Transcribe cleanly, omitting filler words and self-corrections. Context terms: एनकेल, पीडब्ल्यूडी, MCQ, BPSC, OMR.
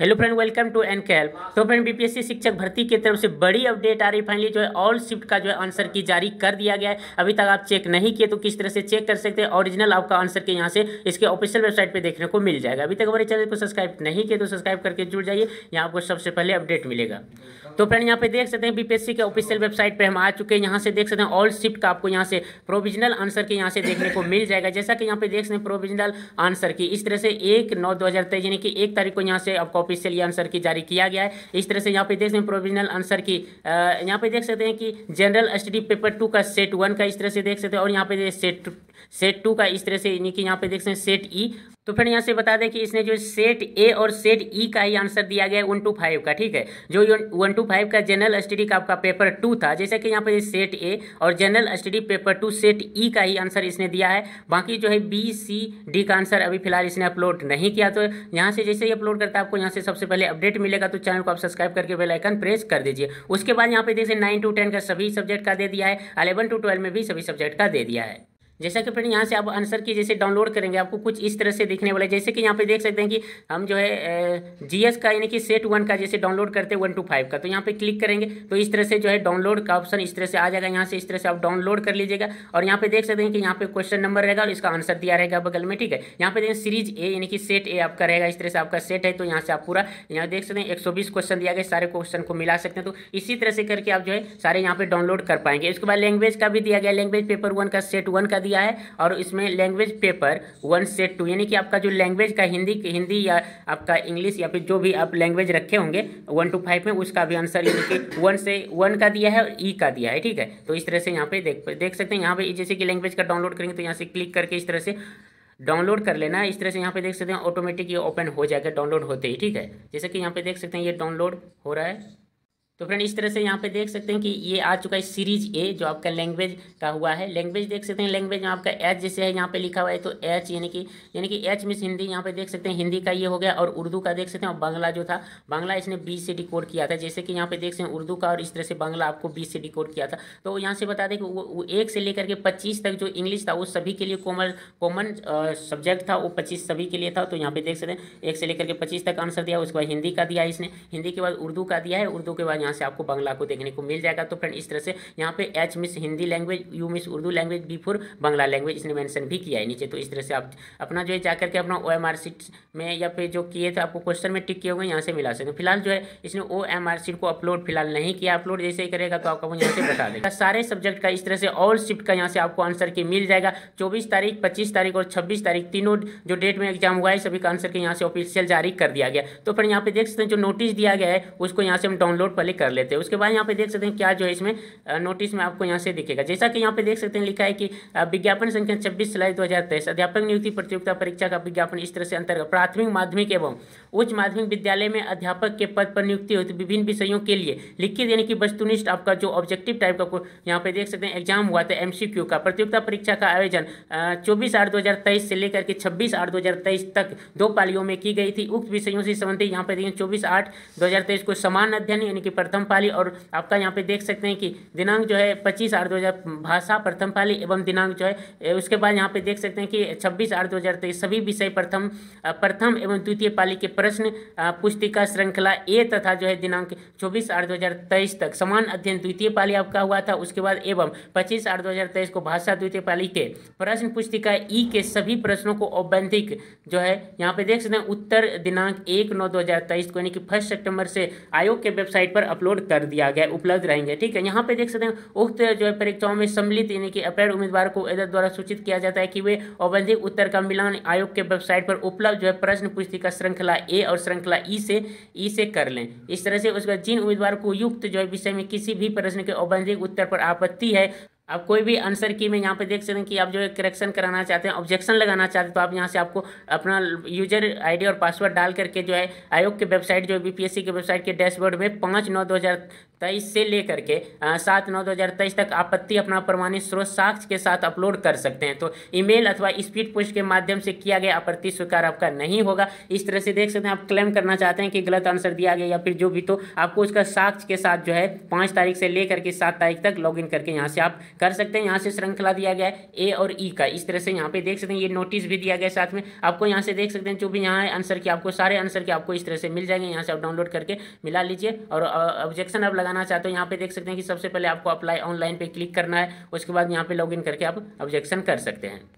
Hello friend, welcome to एनकेल। तो friend, BPSC शिक्षक भर्ती की तरफ से बड़ी अपडेट आ रही है। फाइनली जो है ऑल शिफ्ट का जो है आंसर की जारी कर दिया गया है। अभी तक आप चेक नहीं किए तो किस तरह से चेक कर सकते हैं। ओरिजिनल आपका आंसर के यहाँ से इसके ऑफिशियल वेबसाइट पे देखने को मिल जाएगा। अभी तक हमारे चैनल को सब्सक्राइब नहीं किए तो सब्सक्राइब करके जुड़ जाइए, यहाँ आपको सबसे पहले अपडेट मिलेगा। तो फ्रेंड, यहाँ पे देख सकते हैं बीपीएससी के ऑफिशियल वेबसाइट पर हम आ चुके हैं। यहाँ से देख सकते हैं ऑल शिफ्ट का आपको यहाँ से प्रोविजनल आंसर के यहाँ से देखने को मिल जाएगा। जैसा कि यहाँ पे देख सकते हैं प्रोविजनल आंसर की इस तरह से 1/9/2023 यानी कि 1 तारीख को यहाँ से आपको ऑफिशियल आंसर की जारी किया गया है। इस तरह से यहाँ पे देख सकते हैं प्रोविजनल आंसर की यहाँ पे देख सकते हैं कि जनरल स्टडी पेपर 2 का सेट 1 का इस तरह से देख सकते हैं और यहाँ पे सेट 2 का इस तरह से यानी कि यहाँ पे देख सकते हैं सेट E। तो फिर यहाँ से बता दें कि इसने जो सेट ए और सेट ई का ही आंसर दिया गया है 1 to 5 का। ठीक है, जो 1 to 5 का जनरल स्टडी का आपका पेपर 2 था, जैसे कि यहाँ पे सेट ए और general study paper 2 set E का ही आंसर इसने दिया है। बाकी जो है B, C, D का आंसर अभी फिलहाल इसने अपलोड नहीं किया। तो यहाँ से जैसे ही अपलोड करता है आपको यहाँ से सबसे पहले अपडेट मिलेगा। तो चैनल को आप सब्सक्राइब करके बेल आइकन प्रेस कर दीजिए। उसके बाद यहाँ पे देखिए 9 to 10 का सभी सब्जेक्ट का दे दिया है, 11 to 12 में भी सभी सब्जेक्ट का दे दिया है। जैसा कि फ्रेंड यहाँ से आप आंसर की जैसे डाउनलोड करेंगे आपको कुछ इस तरह से दिखने वाला है। जैसे कि यहाँ पे देख सकते हैं कि हम जो है GS का यानी कि सेट 1 का जैसे डाउनलोड करते हैं 1 to 5 का, तो यहाँ पे क्लिक करेंगे तो इस तरह से जो है डाउनलोड का ऑप्शन इस तरह से आ जाएगा। यहाँ से इस तरह से आप डाउनलोड कर लीजिएगा और यहाँ पे देख सकते हैं कि यहाँ पे क्वेश्चन नंबर रहेगा और इसका आंसर दिया रहेगा बगल में। ठीक है, यहाँ पे देखें सीरीज A यानी कि सेट A आपका रहेगा। इस तरह से आपका सेट है, तो यहाँ से आप पूरा यहाँ देख सकते हैं 120 क्वेश्चन दिया गया, सारे क्वेश्चन को मिला सकते हैं। तो इसी तरह से करके आप जो है सारे यहाँ पे डाउनलोड कर पाएंगे। इसके बाद लैंग्वेज का भी दिया गया, लैंग्वेज पेपर 1 का सेट 1 का दिया है और इसमें लैंग्वेज पेपर 1 सेट 2 यानी कि आपका जो लैंग्वेज का हिंदी या आपका इंग्लिश या फिर जो भी आप लैंग्वेज रखे होंगे 1 to 5 में, उसका भी आंसर यानी कि 1 से 1 का दिया है और E का दिया है। ठीक है, तो इस तरह से यहाँ पे देख सकते हैं। यहाँ पे जैसे कि लैंग्वेज का डाउनलोड करेंगे तो यहाँ से क्लिक करके इस तरह से डाउनलोड कर लेना। इस तरह से यहाँ पे देख सकते हैं ऑटोमेटिक ये ओपन हो जाएगा डाउनलोड होते ही। ठीक है, जैसे कि यहाँ पे देख सकते हैं ये डाउनलोड हो रहा है। तो फ्रेंड इस तरह से यहाँ पे देख सकते हैं कि ये आ चुका है सीरीज A जो आपका लैंग्वेज का हुआ है। लैंग्वेज देख सकते हैं, लैंग्वेज में आपका H जैसे है यहाँ पे लिखा हुआ है, तो H यानी कि H मीन्स हिंदी। यहाँ पे देख सकते हैं हिंदी का ये हो गया और उर्दू का देख सकते हैं और बांग्ला जो था बांग्ला इसने B से डिकोड किया था। जैसे कि यहाँ पे देख सकते हैं उर्दू का और इस तरह से बांग्ला आपको B से डिकोड किया था। तो यहाँ से बता दें कि वो 1 से लेकर के 25 तक जो इंग्लिश था वो सभी के लिए कॉमन सब्जेक्ट था, वो 25 सभी के लिए था। तो यहाँ पे देख सकते हैं 1 से लेकर के 25 तक आंसर दिया। उसके बाद हिंदी का दिया इसने, हिंदी के बाद उर्दू का दिया है, उर्दू के बाद यहाँ से आपको बांग्ला को देखने को मिल जाएगा। तो फ्रेंड इस तरह से यहाँ पे H means Hindi language, U means Urdu language, B for Bangla language इसने मेंशन भी किया है नीचे। तो इस तरह से आप अपना जो है जाकर के अपना OMR शीट में या फिर जो किए थे आपको क्वेश्चन में टिक किए होंगे यहाँ से मिला सकते हैं। फिलहाल जो है इसने OMR शीट को अपलोड फिलहाल नहीं किया, अपलोड जैसे ही करेगा तो आपको यहाँ से बता देगा। सारे सब्जेक्ट का इस तरह से ऑल शिफ्ट का यहाँ से आपको आंसर की मिल जाएगा। 24 तारीख, 25 तारीख और 26 तारीख तीनों जो डेट में एग्जाम हुआ है सभी का आंसर के यहाँ से ऑफिशियल जारी कर दिया गया। तो फ्रेंड यहाँ पे देख सकते हैं जो नोटिस दिया गया है उसको यहाँ से हम डाउनलोड पहले कर लेते हैं। उसके बाद यहाँ पे देख सकते हैं क्या जो है इसमें नोटिस में आपको यहाँ से दिखेगा। जैसा कि यहाँ पे देख सकते हैं लिखा है कि विज्ञापन संख्या 26/2023 अध्यापक नियुक्ति प्रतियोगिता परीक्षा का विज्ञापन इस तरह से अंतर्गत प्राथमिक माध्यमिक एवं उच्च माध्यमिक विद्यालय में अध्यापक के पद पर नियुक्ति होती विभिन्न विषयों के लिए लिखित यानी कि वस्तुनिष्ठ आपका जो ऑब्जेक्टिव टाइप का यहाँ पे देख सकते हैं एग्जाम हुआ था MCQ का। प्रतियोगिता परीक्षा का आयोजन 24/8/2023 से लेकर के 26/8/2023 तक 2 पालियों में की गई थी। उक्त विषयों से संबंधित यहाँ पे देखिए 24/8/2023 को समान अध्ययन यानी कि प्रथम पाली और आपका यहाँ पे देख सकते हैं कि दिनांक जो है 25/8/2000 भाषा प्रथम पाली एवं दिनांक जो है उसके बाद यहाँ पे देख सकते हैं कि 26/8/2023 सभी विषय प्रथम एवं द्वितीय पाली के प्रश्न पुस्तिका श्रृंखला A तथा जो है दिनांक 24/8/2023 तक समान अध्ययन द्वितीय पाली आपका हुआ था। उसके बाद एवं 25/8/2023 को भाषा द्वितीय पाली के प्रश्न पुस्तिका E के सभी प्रश्नों को औपबंधिक जो है यहाँ पे देख सकते हैं उत्तर दिनांक 1/9/2023 को यानी कि 1 सितंबर से आयोग के वेबसाइट पर अपलोड कर दिया गया, उपलब्ध रहेंगे। ठीक है, यहाँ पे देख सकते हैं उक्त जो है परीक्षाओं में सम्मिलित यानी कि अपने उम्मीदवार को एजेंट द्वारा सूचित किया जाता है कि वे औपबंधिक उत्तर का मिलान आयोग के वेबसाइट पर उपलब्ध जो है प्रश्न पुस्तिका श्रृंखला A और श्रृंखला E से कर लें। इस तरह से उसका जिन उम्मीदवार को युक्त जो है विषय में किसी भी प्रश्न के औपबंधिक उत्तर पर आपत्ति है, आप कोई भी आंसर की में यहाँ पे देख सकते हैं कि आप जो है करेक्शन कराना चाहते हैं, ऑब्जेक्शन लगाना चाहते हैं, तो आप यहाँ से आपको अपना यूजर आईडी और पासवर्ड डाल करके जो है आयोग के वेबसाइट जो है BPSC के वेबसाइट के डैशबोर्ड में 5/9/2023 23 से लेकर के 7/9/2023 तक आपत्ति अपना प्रमाणित स्रोत साक्ष्य के साथ अपलोड कर सकते हैं। तो ईमेल अथवा स्पीड पोस्ट के माध्यम से किया गया आपत्ति स्वीकार आपका नहीं होगा। इस तरह से देख सकते हैं आप क्लेम करना चाहते हैं कि गलत आंसर दिया गया या फिर जो भी, तो आपको उसका साक्ष्य के साथ जो है 5 तारीख से लेकर के 7 तारीख तक लॉग इन करके यहाँ से आप कर सकते हैं। यहाँ से श्रृंखला दिया गया है ए और ई का, इस तरह से यहाँ पे देख सकते हैं। ये नोटिस भी दिया गया साथ में, आपको यहाँ से देख सकते हैं जो भी यहाँ है आंसर की, आपको सारे आंसर के आपको इस तरह से मिल जाएंगे। यहाँ से आप डाउनलोड करके मिला लीजिए और ऑब्जेक्शन आप लगाना चाहते हो यहाँ पे देख सकते हैं कि सबसे पहले आपको अप्लाई ऑनलाइन पे क्लिक करना है, उसके बाद यहाँ पे लॉगिन करके आप ऑब्जेक्शन कर सकते हैं।